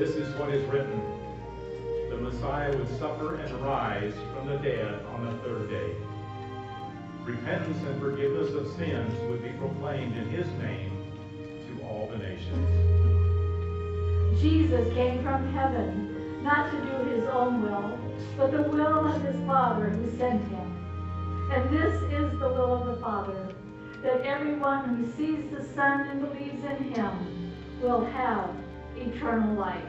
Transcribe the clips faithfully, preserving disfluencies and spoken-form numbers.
This is what is written. The Messiah would suffer and rise from the dead on the third day. Repentance and forgiveness of sins would be proclaimed in his name to all the nations. Jesus came from heaven, not to do his own will, but the will of his Father who sent him. And this is the will of the Father, that everyone who sees the Son and believes in him will have eternal life.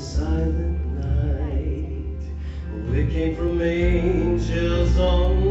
Silent night, they came from angels on